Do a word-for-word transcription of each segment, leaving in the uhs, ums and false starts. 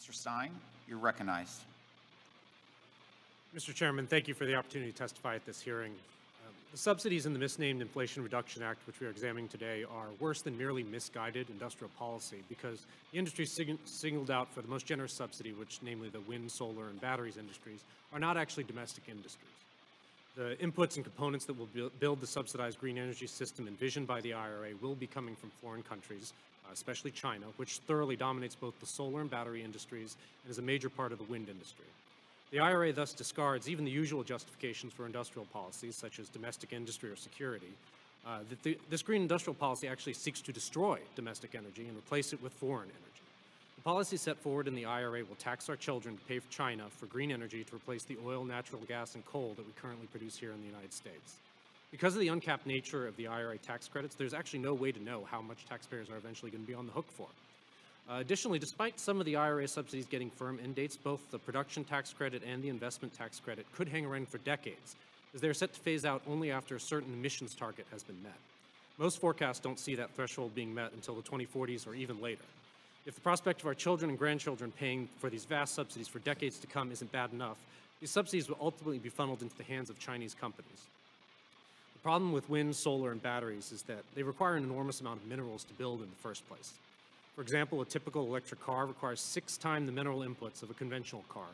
Mister Stein, you're recognized. Mister Chairman, thank you for the opportunity to testify at this hearing. Um, the subsidies in the misnamed Inflation Reduction Act, which we are examining today, are worse than merely misguided industrial policy because the industry sig signaled out for the most generous subsidy, which namely the wind, solar, and batteries industries, are not actually domestic industries. The inputs and components that will bu build the subsidized green energy system envisioned by the I R A will be coming from foreign countries, uh, especially China, which thoroughly dominates both the solar and battery industries and is a major part of the wind industry. The I R A thus discards even the usual justifications for industrial policies, such as domestic industry or security. Uh, that the, this green industrial policy actually seeks to destroy domestic energy and replace it with foreign energy. The policy set forward in the I R A will tax our children to pay for China for green energy to replace the oil, natural gas, and coal that we currently produce here in the United States. Because of the uncapped nature of the I R A tax credits, there's actually no way to know how much taxpayers are eventually going to be on the hook for. Uh, additionally, despite some of the I R A subsidies getting firm end dates, both the production tax credit and the investment tax credit could hang around for decades, as they are set to phase out only after a certain emissions target has been met. Most forecasts don't see that threshold being met until the twenty forties or even later. If the prospect of our children and grandchildren paying for these vast subsidies for decades to come isn't bad enough, these subsidies will ultimately be funneled into the hands of Chinese companies. The problem with wind, solar, and batteries is that they require an enormous amount of minerals to build in the first place. For example, a typical electric car requires six times the mineral inputs of a conventional car,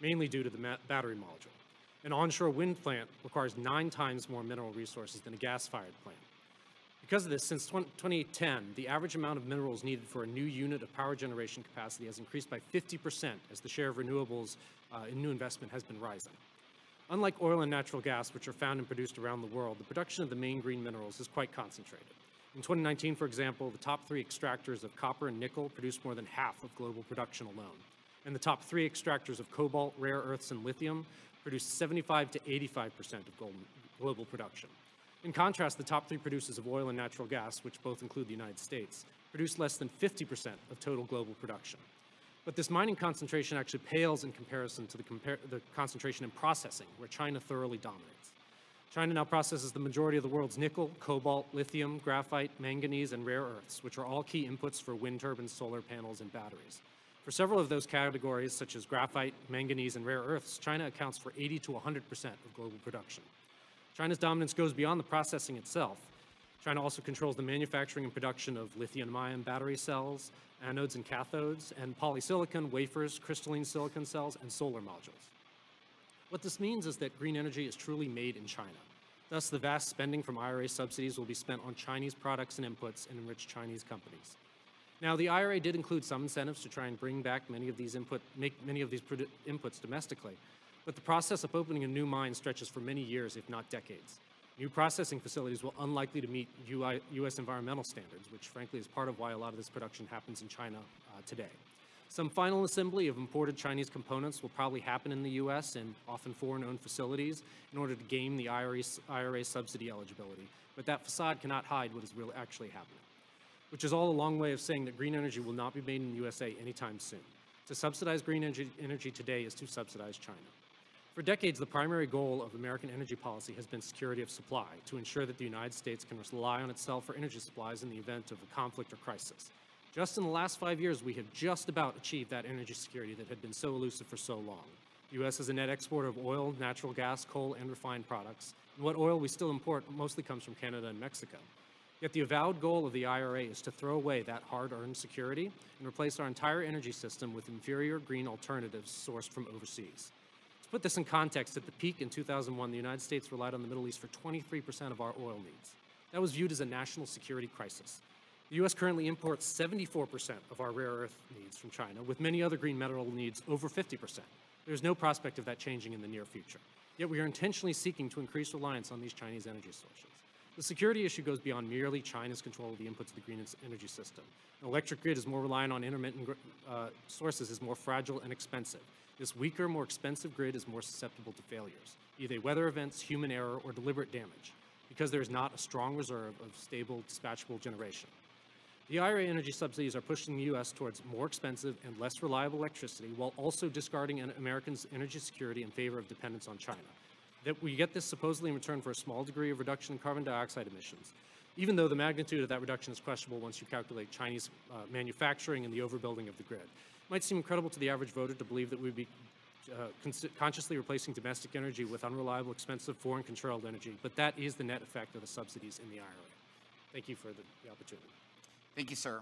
mainly due to the battery module. An onshore wind plant requires nine times more mineral resources than a gas-fired plant. Because of this, since twenty ten, the average amount of minerals needed for a new unit of power generation capacity has increased by fifty percent as the share of renewables uh, in new investment has been rising. Unlike oil and natural gas, which are found and produced around the world, the production of the main green minerals is quite concentrated. In twenty nineteen, for example, the top three extractors of copper and nickel produced more than half of global production alone. And the top three extractors of cobalt, rare earths, and lithium produced seventy-five to eighty-five percent of global production. In contrast, the top three producers of oil and natural gas, which both include the United States, produce less than fifty percent of total global production. But this mining concentration actually pales in comparison to the, compar the concentration in processing, where China thoroughly dominates. China now processes the majority of the world's nickel, cobalt, lithium, graphite, manganese, and rare earths, which are all key inputs for wind turbines, solar panels, and batteries. For several of those categories, such as graphite, manganese, and rare earths, China accounts for eighty to one hundred percent of global production. China's dominance goes beyond the processing itself. China also controls the manufacturing and production of lithium-ion battery cells, anodes and cathodes, and polysilicon, wafers, crystalline silicon cells, and solar modules. What this means is that green energy is truly made in China. Thus, the vast spending from I R A subsidies will be spent on Chinese products and inputs and enrich Chinese companies. Now, the I R A did include some incentives to try and bring back many of these input, make many of these inputs domestically, but the process of opening a new mine stretches for many years, if not decades. New processing facilities will unlikely to meet U S environmental standards, which frankly is part of why a lot of this production happens in China uh, today. Some final assembly of imported Chinese components will probably happen in the U S and often foreign-owned facilities in order to game the I R A, I R A subsidy eligibility, but that facade cannot hide what is really actually happening, which is all a long way of saying that green energy will not be made in the U S A anytime soon. To subsidize green energy, energy today is to subsidize China. For decades, the primary goal of American energy policy has been security of supply, to ensure that the United States can rely on itself for energy supplies in the event of a conflict or crisis. Just in the last five years, we have just about achieved that energy security that had been so elusive for so long. The U S is a net exporter of oil, natural gas, coal, and refined products, and what oil we still import mostly comes from Canada and Mexico. Yet the avowed goal of the I R A is to throw away that hard-earned security and replace our entire energy system with inferior green alternatives sourced from overseas. Put this in context, at the peak in two thousand one, the United States relied on the Middle East for twenty-three percent of our oil needs. That was viewed as a national security crisis. The U S currently imports seventy-four percent of our rare earth needs from China, with many other green mineral needs over fifty percent. There's no prospect of that changing in the near future. Yet we are intentionally seeking to increase reliance on these Chinese energy sources. The security issue goes beyond merely China's control of the inputs of the green energy system. An electric grid is more reliant on intermittent uh, sources, is more fragile and expensive. This weaker, more expensive grid is more susceptible to failures, either weather events, human error, or deliberate damage, because there is not a strong reserve of stable, dispatchable generation. The I R A energy subsidies are pushing the U S towards more expensive and less reliable electricity, while also discarding Americans' energy security in favor of dependence on China. That we get this supposedly in return for a small degree of reduction in carbon dioxide emissions, even though the magnitude of that reduction is questionable once you calculate Chinese uh, manufacturing and the overbuilding of the grid. might seem incredible to the average voter to believe that we'd be uh, consciously replacing domestic energy with unreliable, expensive, foreign-controlled energy, but that is the net effect of the subsidies in the I R A. Thank you for the, the opportunity. Thank you, sir.